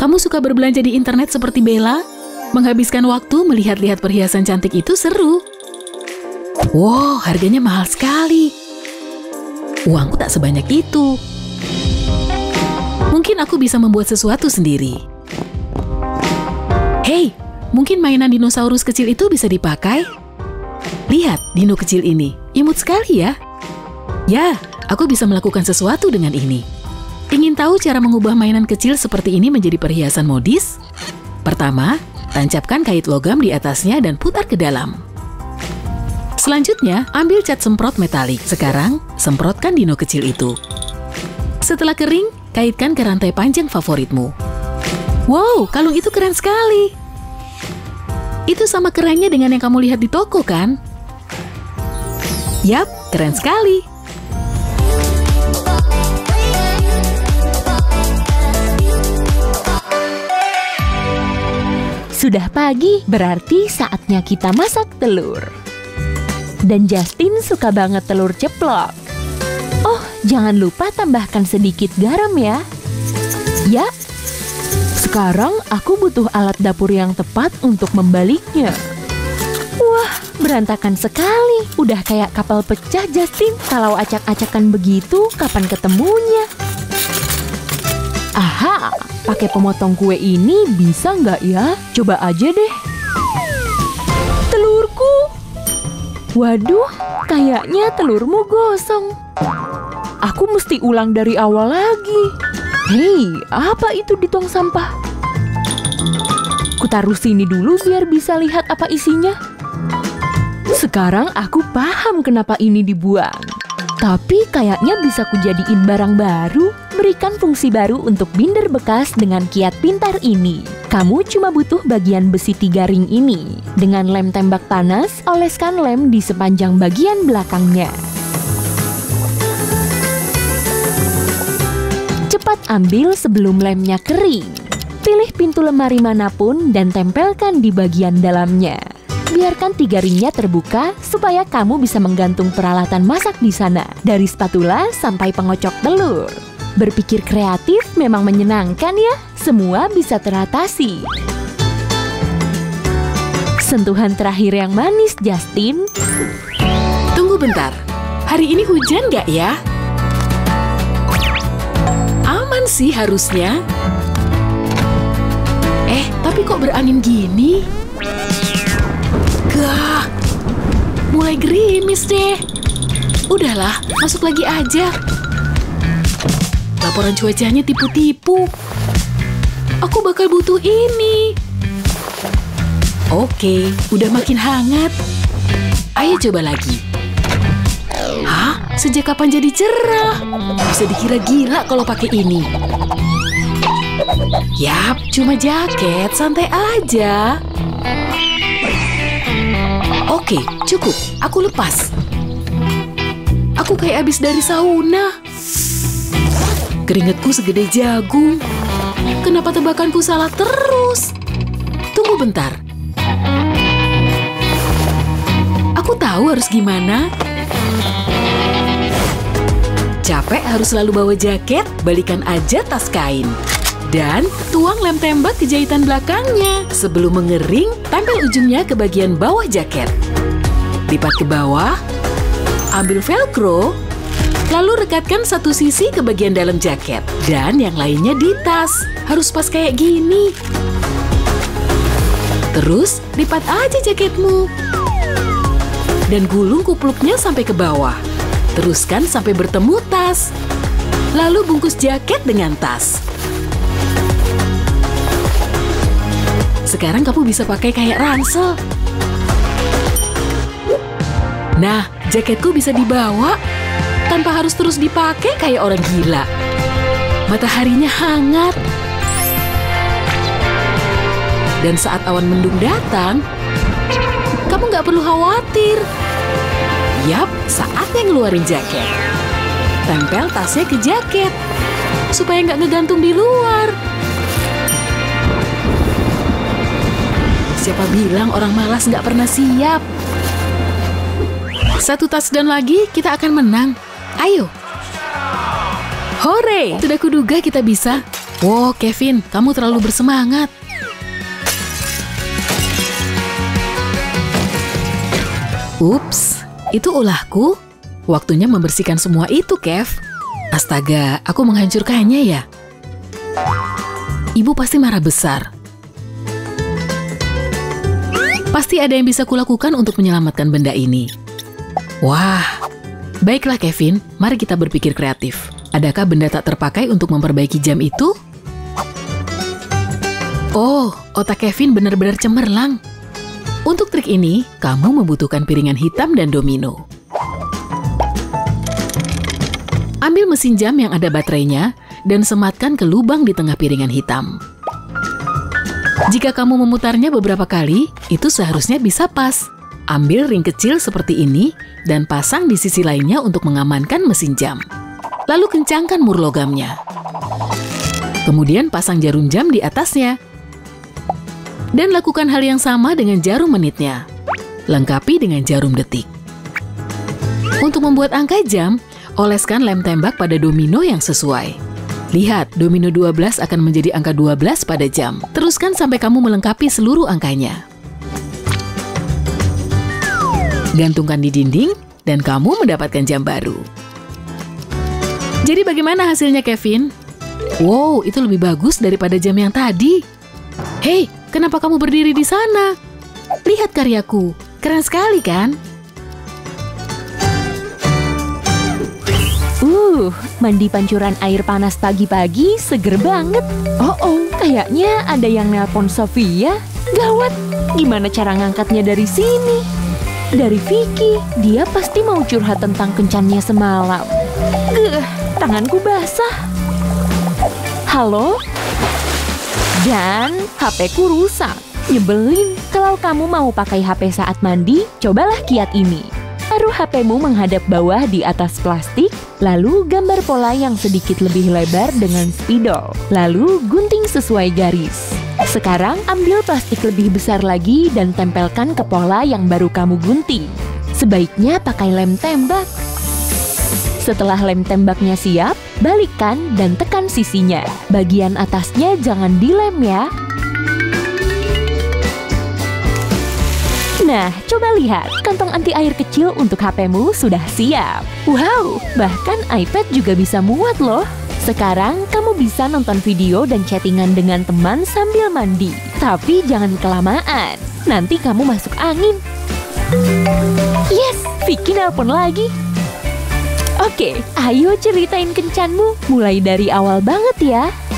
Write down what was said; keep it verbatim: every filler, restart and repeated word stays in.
Kamu suka berbelanja di internet seperti Bella? Menghabiskan waktu melihat-lihat perhiasan cantik itu seru. Wow, harganya mahal sekali. Uangku tak sebanyak itu. Mungkin aku bisa membuat sesuatu sendiri. Hei, mungkin mainan dinosaurus kecil itu bisa dipakai? Lihat, dino kecil ini. Imut sekali ya. Ya, aku bisa melakukan sesuatu dengan ini. Ingin tahu cara mengubah mainan kecil seperti ini menjadi perhiasan modis? Pertama, tancapkan kait logam di atasnya dan putar ke dalam. Selanjutnya, ambil cat semprot metalik. Sekarang, semprotkan dino kecil itu. Setelah kering, kaitkan ke rantai panjang favoritmu. Wow, kalung itu keren sekali! Itu sama kerennya dengan yang kamu lihat di toko, kan? Yap, keren sekali! Sudah pagi, berarti saatnya kita masak telur. Dan Justin suka banget telur ceplok. Oh, jangan lupa tambahkan sedikit garam ya. Ya. Sekarang aku butuh alat dapur yang tepat untuk membaliknya. Wah, berantakan sekali. Udah kayak kapal pecah, Justin. Kalau acak-acakan begitu, kapan ketemunya? Aha, pakai pemotong kue ini bisa nggak ya? Coba aja deh. Telurku. Waduh, kayaknya telurmu gosong. Aku mesti ulang dari awal lagi. Hei, apa itu di tong sampah? Kutaruh sini dulu biar bisa lihat apa isinya. Sekarang aku paham kenapa ini dibuang. Tapi kayaknya bisa kujadiin barang baru. Berikan fungsi baru untuk binder bekas dengan kiat pintar ini. Kamu cuma butuh bagian besi tiga ring ini. Dengan lem tembak panas, oleskan lem di sepanjang bagian belakangnya. Cepat ambil sebelum lemnya kering. Pilih pintu lemari manapun dan tempelkan di bagian dalamnya. Biarkan tiga ringnya terbuka supaya kamu bisa menggantung peralatan masak di sana. Dari spatula sampai pengocok telur. Berpikir kreatif memang menyenangkan ya. Semua bisa teratasi. Sentuhan terakhir yang manis, Justin. Tunggu bentar. Hari ini hujan nggak ya? Aman sih harusnya. Eh, tapi kok berangin gini? Gah, mulai gerimis deh. Udahlah, masuk lagi aja. Laporan cuacanya tipu-tipu. Aku bakal butuh ini. Oke, udah makin hangat. Ayo coba lagi. Hah? Sejak kapan jadi cerah? Bisa dikira gila kalau pakai ini. Yap, cuma jaket, santai aja. Oke, cukup. Aku lepas. Aku kayak habis dari sauna. Keringatku segede jagung. Kenapa tebakanku salah terus? Tunggu bentar. Aku tahu harus gimana. Capek harus selalu bawa jaket, balikan aja tas kain. Dan tuang lem tembak ke jahitan belakangnya. Sebelum mengering, tempel ujungnya ke bagian bawah jaket. Lipat ke bawah, ambil velcro, lalu rekatkan satu sisi ke bagian dalam jaket. Dan yang lainnya di tas. Harus pas kayak gini. Terus, lipat aja jaketmu. Dan gulung kupluknya sampai ke bawah. Teruskan sampai bertemu tas. Lalu bungkus jaket dengan tas. Sekarang kamu bisa pakai kayak ransel. Nah, jaketku bisa dibawa tanpa harus terus dipakai kayak orang gila. Mataharinya hangat. Dan saat awan mendung datang, kamu nggak perlu khawatir. Yap, saatnya ngeluarin jaket. Tempel tasnya ke jaket, supaya nggak ngegantung di luar. Siapa bilang orang malas nggak pernah siap? Satu tas dan lagi, kita akan menang. Ayo. Hore! Sudah kuduga kita bisa. Wow, Kevin, kamu terlalu bersemangat. Ups, itu ulahku. Waktunya membersihkan semua itu, Kev. Astaga, aku menghancurkannya ya. Ibu pasti marah besar. Pasti ada yang bisa kulakukan untuk menyelamatkan benda ini. Wah, baiklah Kevin, mari kita berpikir kreatif. Adakah benda tak terpakai untuk memperbaiki jam itu? Oh, otak Kevin benar-benar cemerlang. Untuk trik ini, kamu membutuhkan piringan hitam dan domino. Ambil mesin jam yang ada baterainya dan sematkan ke lubang di tengah piringan hitam. Jika kamu memutarnya beberapa kali, itu seharusnya bisa pas. Ambil ring kecil seperti ini dan pasang di sisi lainnya untuk mengamankan mesin jam. Lalu kencangkan mur logamnya. Kemudian pasang jarum jam di atasnya. Dan lakukan hal yang sama dengan jarum menitnya. Lengkapi dengan jarum detik. Untuk membuat angka jam, oleskan lem tembak pada domino yang sesuai. Lihat, domino dua belas akan menjadi angka dua belas pada jam. Teruskan sampai kamu melengkapi seluruh angkanya. Gantungkan di dinding, dan kamu mendapatkan jam baru. Jadi bagaimana hasilnya, Kevin? Wow, itu lebih bagus daripada jam yang tadi. Hei, kenapa kamu berdiri di sana? Lihat karyaku, keren sekali kan? Uh, mandi pancuran air panas pagi-pagi seger banget. Oh, oh, kayaknya ada yang nelpon Sofia. Gawat, gimana cara ngangkatnya dari sini? Dari Vicky, dia pasti mau curhat tentang kencannya semalam. Gah, tanganku basah. Halo? Dan H P-ku rusak. Nyebelin. Kalau kamu mau pakai H P saat mandi, cobalah kiat ini. Taruh H P-mu menghadap bawah di atas plastik, lalu gambar pola yang sedikit lebih lebar dengan spidol. Lalu gunting sesuai garis. Sekarang ambil plastik lebih besar lagi dan tempelkan ke pola yang baru kamu gunting. Sebaiknya pakai lem tembak. Setelah lem tembaknya siap, balikkan dan tekan sisinya. Bagian atasnya jangan dilem ya. Nah, coba lihat. Kantong anti air kecil untuk H P-mu sudah siap. Wow, bahkan iPad juga bisa muat loh. Sekarang kamu bisa nonton video dan chattingan dengan teman sambil mandi. Tapi jangan kelamaan. Nanti kamu masuk angin. Yes, Vicky nelpon lagi. Oke, ayo ceritain kencanmu. Mulai dari awal banget ya.